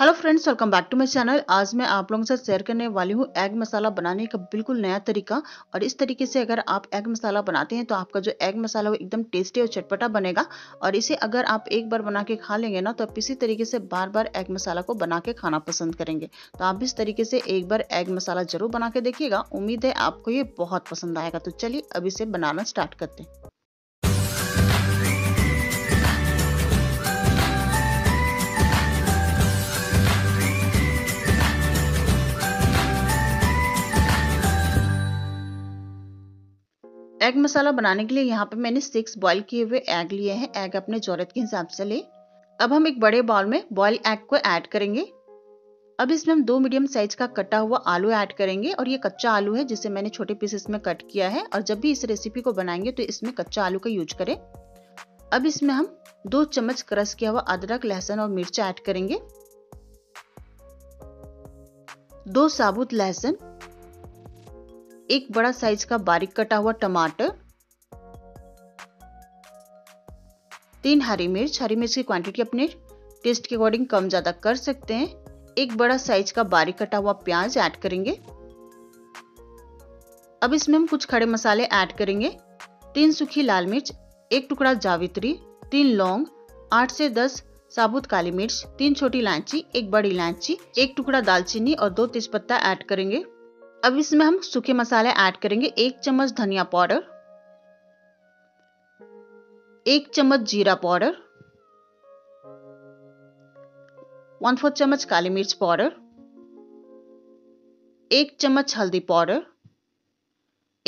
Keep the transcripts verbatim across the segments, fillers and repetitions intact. Hello friends, welcome back to my channel. आज मैं आप लोगों के साथ शेयर करने वाली हूँ एग मसाला बनाने का बिल्कुल नया तरीका। और इस तरीके से अगर आप एग मसाला बनाते हैं तो आपका जो एग मसाला वो एकदम टेस्टी और चटपटा बनेगा। और इसे अगर आप एक बार बना के खा लेंगे ना तो आप इसी तरीके से बार बार एग मसाला को बना के खाना पसंद करेंगे। तो आप इस तरीके से एक बार एग मसाला जरूर बना के देखिएगा, उम्मीद है आपको ये बहुत पसंद आएगा। तो चलिए अब इसे बनाना स्टार्ट करते हैं। एग मसाला बनाने के लिए यहाँ पे मैंने सिक्स बॉईल किए हुए एग लिए हैं। एग अपने ज़रूरत के हिसाब से ले। अब हम एक बड़े बाउल में बॉयल एग को ऐड करेंगे। अब इसमें हम दो मीडियम साइज का कटा हुआ आलू ऐड करेंगे। और ये कच्चा आलू है जिसे मैंने छोटे पीसेस में कट किया है। और जब भी इस रेसिपी को बनाएंगे तो इसमें कच्चा आलू का यूज करें। अब इसमें हम दो चम्मच क्रश किया हुआ अदरक, लहसुन और मिर्च ऐड करेंगे, दो साबुत लहसुन, एक बड़ा साइज का बारीक कटा हुआ टमाटर, तीन हरी मिर्च। हरी मिर्च की क्वांटिटी अपने टेस्ट के अकॉर्डिंग कम ज्यादा कर सकते हैं। एक बड़ा साइज का बारीक कटा हुआ प्याज ऐड करेंगे। अब इसमें हम कुछ खड़े मसाले ऐड करेंगे। तीन सूखी लाल मिर्च, एक टुकड़ा जावित्री, तीन लौंग, आठ से दस साबुत काली मिर्च, तीन छोटी इलायची, एक बड़ी इलायची, एक टुकड़ा दालचीनी और दो तेजपत्ता ऐड करेंगे। अब इसमें हम सूखे मसाले ऐड करेंगे। एक चम्मच धनिया पाउडर, एक चम्मच जीरा पाउडर, वन फोर्थ चम्मच काली मिर्च पाउडर, एक चम्मच हल्दी पाउडर,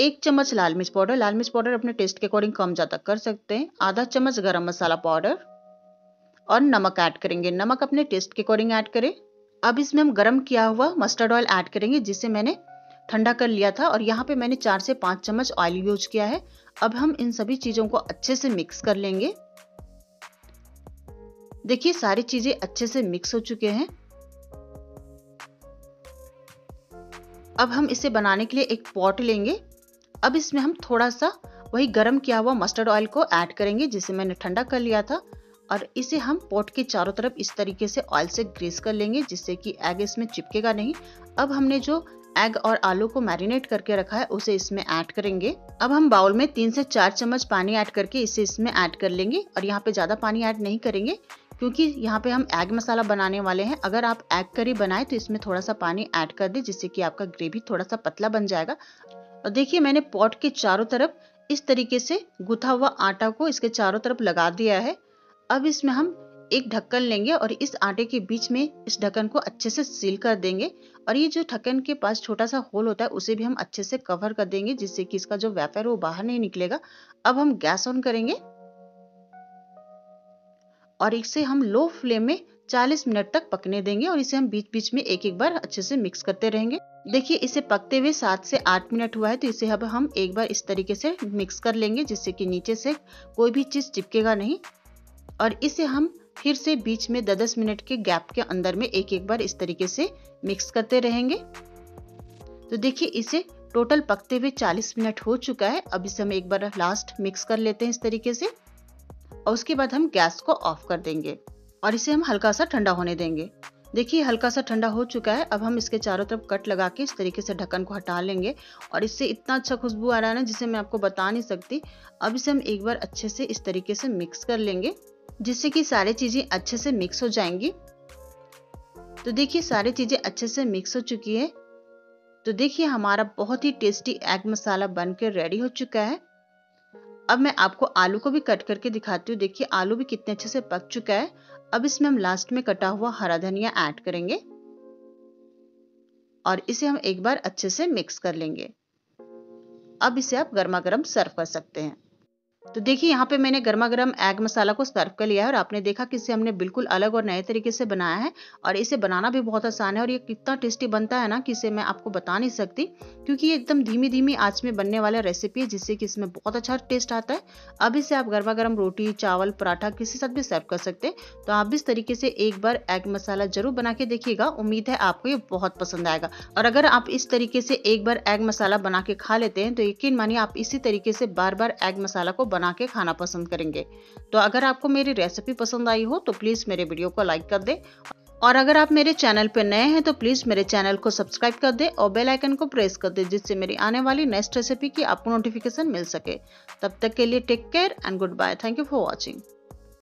एक चम्मच लाल मिर्च पाउडर। लाल मिर्च पाउडर अपने टेस्ट के अकॉर्डिंग कम ज्यादा कर सकते हैं। आधा चम्मच गरम मसाला पाउडर और नमक ऐड करेंगे। नमक अपने टेस्ट के अकॉर्डिंग ऐड करें। अब इसमें हम गरम किया हुआ मस्टर्ड ऑयल ऐड करेंगे जिसे मैंने ठंडा कर लिया था। और यहाँ पे मैंने चार से पाँच चम्मच ऑयल यूज किया है। अब हम इन सभी चीज़ों को अच्छे से मिक्स कर लेंगे। देखिए सारी चीज़ें अच्छे से मिक्स हो चुके हैं। अब हम इसे बनाने के लिए एक पॉट लेंगे। अब इसमें हम थोड़ा सा वही गरम किया हुआ मस्टर्ड ऑयल को ऐड करेंगे जिसे मैंने ठंडा कर लिया था। और इसे हम पॉट के चारों तरफ इस तरीके से ऑयल से ग्रीस कर लेंगे जिससे कि एग इसमें चिपकेगा नहीं। अब हमने जो एग और आलू को मैरिनेट करके रखा है उसे इसमें ऐड करेंगे। अब हम बाउल में तीन से चार चम्मच पानी ऐड करके इसे इसमें ऐड कर लेंगे। और यहाँ पे ज़्यादा पानी ऐड नहीं करेंगे क्योंकि यहाँ पे हम एग मसाला बनाने वाले हैं। अगर आप एग करी बनाएं तो इसमें थोड़ा सा पानी ऐड कर दें जिससे कि आपका ग्रेवी थोड़ा सा पतला बन जाएगा। और देखिए मैंने पॉट के चारों तरफ इस तरीके से गुथा हुआ आटा को इसके चारों तरफ लगा दिया है। अब इसमें हम एक ढक्कन लेंगे और इस आटे के बीच में इस ढक्कन को अच्छे से सील कर देंगे। और ये जो ढक्कन के पास छोटा सा होल होता है उसे भी हम अच्छे से कवर कर देंगे जिससे कि इसका जो वेफर है वो बाहर नहीं निकलेगा। अब हम गैस ऑन करेंगे और इसे हम लो फ्लेम में चालीस मिनट तक पकने देंगे। और इसे हम बीच बीच में एक एक बार अच्छे से मिक्स करते रहेंगे। देखिए इसे पकते हुए सात से आठ मिनट हुआ है तो इसे अब हम एक बार इस तरीके से मिक्स कर लेंगे जिससे कि नीचे से कोई भी चीज़ चिपकेगा नहीं। और इसे हम फिर से बीच में दस मिनट के गैप के अंदर में एक एक बार इस तरीके से मिक्स करते रहेंगे। तो देखिए इसे टोटल पकते हुए चालीस मिनट हो चुका है। अब इसे हम एक बार लास्ट मिक्स कर लेते हैं इस तरीके से। और उसके बाद हम गैस को ऑफ कर देंगे और इसे हम हल्का सा ठंडा होने देंगे। देखिए हल्का सा ठंडा हो चुका है। अब हम इसके चारों तरफ कट लगा के इस तरीके से ढक्कन को हटा लेंगे। और इससे इतना अच्छा खुशबू आ रहा है ना जिसे मैं आपको बता नहीं सकती। अब इसे हम एक बार अच्छे से इस तरीके से मिक्स कर लेंगे जिससे कि सारी चीज़ें अच्छे से मिक्स हो जाएंगी। तो देखिए सारी चीज़ें अच्छे से मिक्स हो चुकी है। तो देखिए हमारा बहुत ही टेस्टी एग मसाला बनकर रेडी हो चुका है। अब मैं आपको आलू को भी कट करके दिखाती हूँ। देखिए आलू भी कितने अच्छे से पक चुका है। अब इसमें हम लास्ट में कटा हुआ हरा धनिया ऐड करेंगे और इसे हम एक बार अच्छे से मिक्स कर लेंगे। अब इसे आप गर्मा गर्म सर्व कर सकते हैं। तो देखिए यहाँ पे मैंने गर्मा गर्म एग मसाला को सर्व कर लिया है। और आपने देखा कि इसे हमने बिल्कुल अलग और नए तरीके से बनाया है। और इसे बनाना भी बहुत आसान है और ये कितना टेस्टी बनता है ना कि इसे मैं आपको बता नहीं सकती क्योंकि ये एकदम धीमी धीमी आंच में बनने वाला रेसिपी है जिससे कि इसमें बहुत अच्छा टेस्ट आता है। अब इसे आप गर्मा गर्म रोटी, चावल, पराठा किसी साथ भी सर्व कर सकते हैं। तो आप इस तरीके से एक बार एग मसाला जरूर बना के देखिएगा, उम्मीद है आपको ये बहुत पसंद आएगा। और अगर आप इस तरीके से एक बार एग मसाला बना के खा लेते हैं तो यकीन मानिए आप इसी तरीके से बार बार एग मसाला को बना के खाना पसंद करेंगे। तो अगर आपको मेरी रेसिपी पसंद आई हो तो प्लीज़ मेरे वीडियो को लाइक कर दें। और अगर आप मेरे चैनल पर नए हैं तो प्लीज़ मेरे चैनल को सब्सक्राइब कर दें और बेल आइकन को प्रेस कर दें, जिससे मेरी आने वाली नेक्स्ट रेसिपी की आपको नोटिफिकेशन मिल सके। तब तक के लिए take care and good bye. Thank you for watching.